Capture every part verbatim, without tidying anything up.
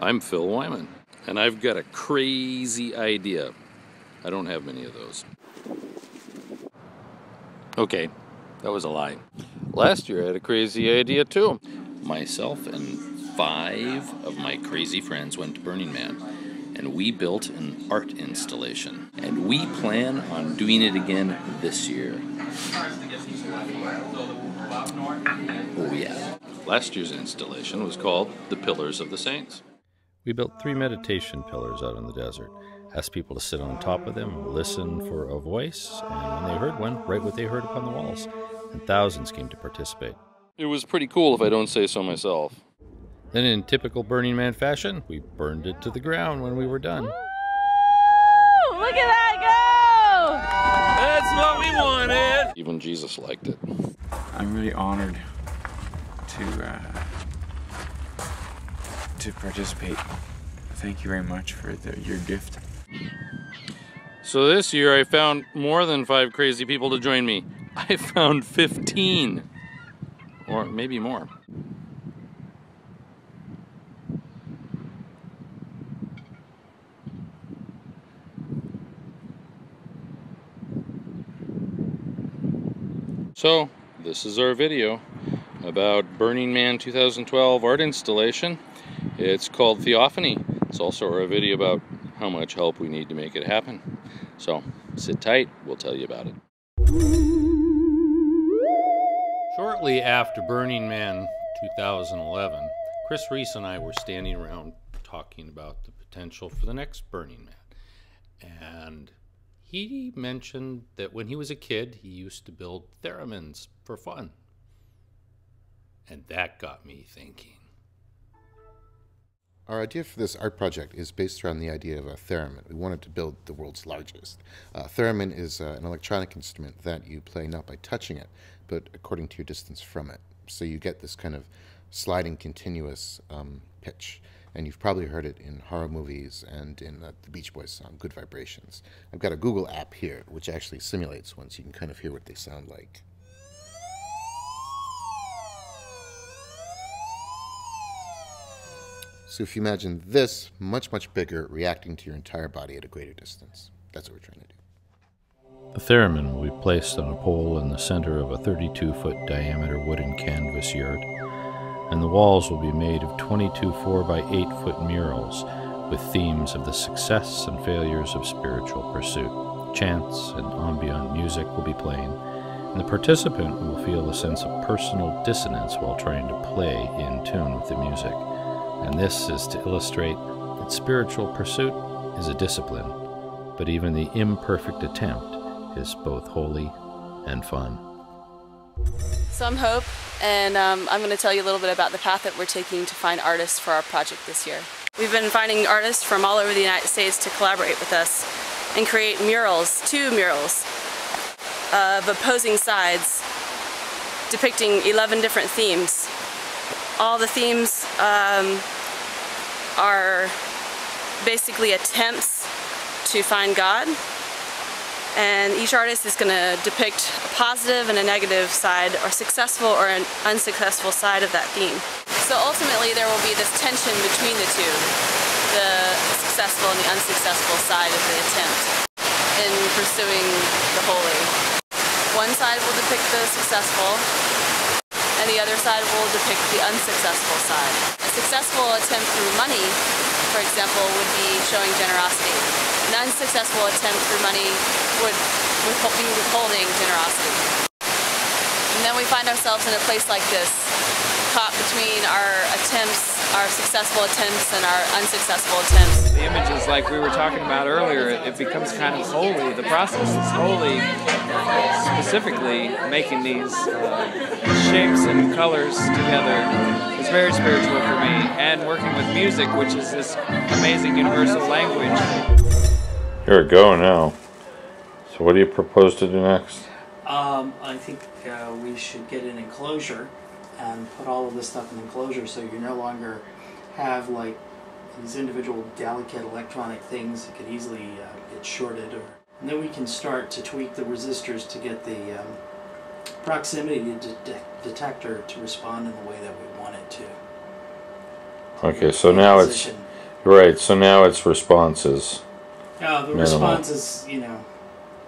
I'm Phil Wyman, and I've got a crazy idea. I don't have many of those. Okay, that was a lie. Last year I had a crazy idea too. Myself and five of my crazy friends went to Burning Man, and we built an art installation. And we plan on doing it again this year. Oh yeah. Last year's installation was called The Pillars of the Saints. We built three meditation pillars out in the desert. Asked people to sit on top of them, listen for a voice, and when they heard one, write what they heard upon the walls. And thousands came to participate. It was pretty cool, if I don't say so myself. Then in typical Burning Man fashion, we burned it to the ground when we were done. Woo! Look at that go! That's what we wanted! Even Jesus liked it. I'm really honored to, uh, to participate. Thank you very much for the, your gift. So this year I found more than five crazy people to join me. I found fifteen, or maybe more. So this is our video about Burning Man two thousand twelve art installation. It's called Theophany. It's also our video about how much help we need to make it happen. So sit tight, we'll tell you about it. Shortly after Burning Man two thousand eleven, Chris Reese and I were standing around talking about the potential for the next Burning Man. And he mentioned that when he was a kid, he used to build theremins for fun. And that got me thinking. Our idea for this art project is based around the idea of a theremin. We wanted to build the world's largest. A uh, theremin is uh, an electronic instrument that you play not by touching it, but according to your distance from it. So you get this kind of sliding continuous um, pitch. And you've probably heard it in horror movies and in uh, the Beach Boys song, Good Vibrations. I've got a Google app here, which actually simulates one, so you can kind of hear what they sound like. So if you imagine this, much, much bigger, reacting to your entire body at a greater distance. That's what we're trying to do. The theremin will be placed on a pole in the center of a thirty-two foot diameter wooden canvas yurt, and the walls will be made of twenty-two four by eight foot murals with themes of the success and failures of spiritual pursuit. Chants and ambient music will be playing, and the participant will feel a sense of personal dissonance while trying to play in tune with the music. And this is to illustrate that spiritual pursuit is a discipline, but even the imperfect attempt is both holy and fun. So I'm Hope, and um, I'm going to tell you a little bit about the path that we're taking to find artists for our project this year. We've been finding artists from all over the United States to collaborate with us and create murals, two murals of opposing sides depicting eleven different themes. All the themes um, are basically attempts to find God, and each artist is going to depict a positive and a negative side, or successful or an unsuccessful side of that theme. So ultimately there will be this tension between the two, the successful and the unsuccessful side of the attempt in pursuing the holy. One side will depict the successful, and the other side will depict the unsuccessful side. A successful attempt through money, for example, would be showing generosity. An unsuccessful attempt through money would be withholding generosity. And then we find ourselves in a place like this, caught between our attempts, our successful attempts and our unsuccessful attempts. The images, like we were talking about earlier, it becomes kind of holy. The process is holy, specifically making these uh, shapes and colors together. It's very spiritual for me, and working with music, which is this amazing universal language. Here we go now. So what do you propose to do next? Um, I think uh, we should get an enclosure and put all of this stuff in an enclosure, so you no longer have like these individual delicate electronic things that could easily uh, get shorted. Or, and then we can start to tweak the resistors to get the um, proximity de detector to respond in the way that we want it to. Okay, so now it's Right, so now it's responses. Oh, the minimal. Response is, you know,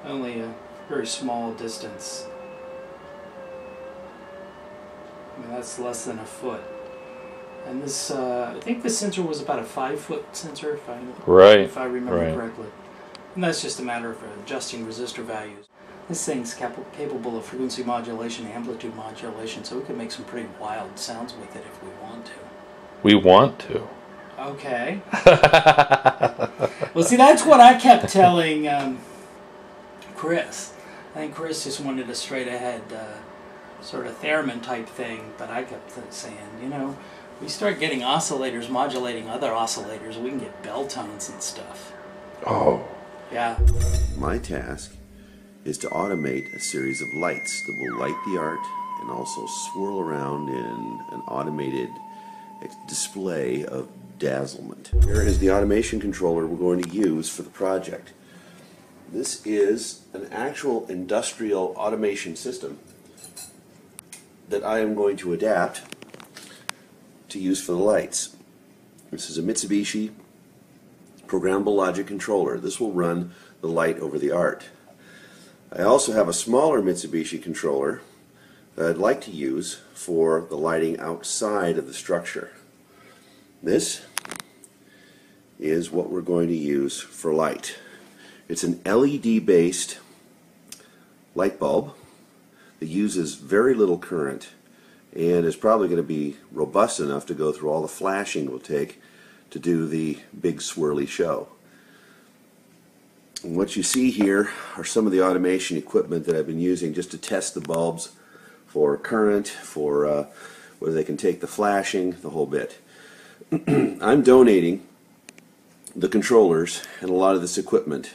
only a very small distance. I mean, that's less than a foot. And this, uh, I think the sensor was about a five-foot sensor, if I, right. if I remember right. correctly. And that's just a matter of adjusting resistor values. This thing's cap capable of frequency modulation, amplitude modulation, so we could make some pretty wild sounds with it if we want to. We want to. Okay. Well, see, that's what I kept telling um, Chris. I think Chris just wanted a straight-ahead uh, sort of theremin type thing, but I kept saying, you know, we start getting oscillators modulating other oscillators, we can get bell tones and stuff. Oh. Yeah. My task is to automate a series of lights that will light the art and also swirl around in an automated display of dazzlement. Here is the automation controller we're going to use for the project. This is an actual industrial automation system that I am going to adapt to use for the lights. This is a Mitsubishi programmable logic controller. This will run the light over the art. I also have a smaller Mitsubishi controller that I'd like to use for the lighting outside of the structure. This is what we're going to use for light. It's an L E D based light bulb that uses very little current and is probably going to be robust enough to go through all the flashing it will take to do the big swirly show. And what you see here are some of the automation equipment that I've been using just to test the bulbs for current, for uh, whether they can take the flashing, the whole bit. I'm donating the controllers and a lot of this equipment.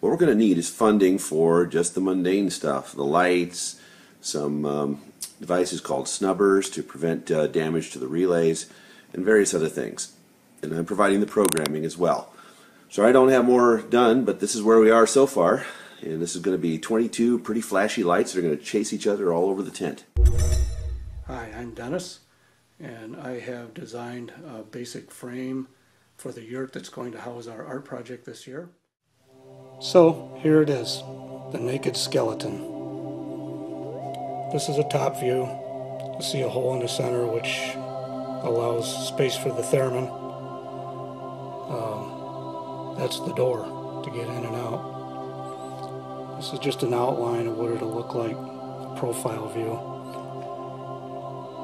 What we're going to need is funding for just the mundane stuff, the lights, some um, devices called snubbers to prevent uh, damage to the relays, and various other things. And I'm providing the programming as well. So I don't have more done, but this is where we are so far. And this is going to be twenty-two pretty flashy lights that are going to chase each other all over the tent. Hi, I'm Dennis, and I have designed a basic frame for the yurt that's going to house our art project this year. So here it is, the naked skeleton. This is a top view. You see a hole in the center which allows space for the theremin. Um, that's the door to get in and out. This is just an outline of what it'll look like, profile view.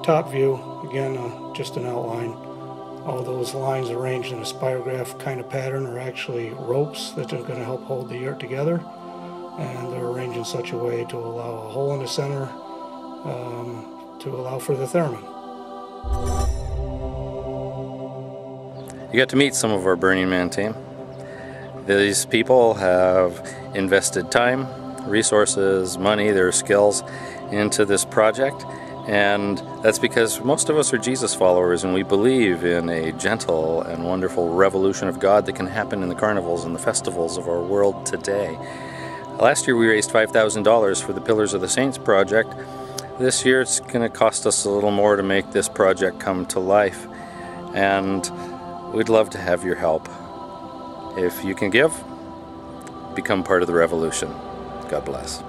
Top view, again, uh, just an outline. All those lines arranged in a spirograph kind of pattern are actually ropes that are going to help hold the yurt together. And they're arranged in such a way to allow a hole in the center um, to allow for the theremin. You got to meet some of our Burning Man team. These people have invested time, resources, money, their skills into this project, and that's because most of us are Jesus followers and we believe in a gentle and wonderful revolution of God that can happen in the carnivals and the festivals of our world today. Last year we raised five thousand dollars for the Pillars of the Saints project. This year it's going to cost us a little more to make this project come to life, and we'd love to have your help. If you can give, become part of the revolution. God bless.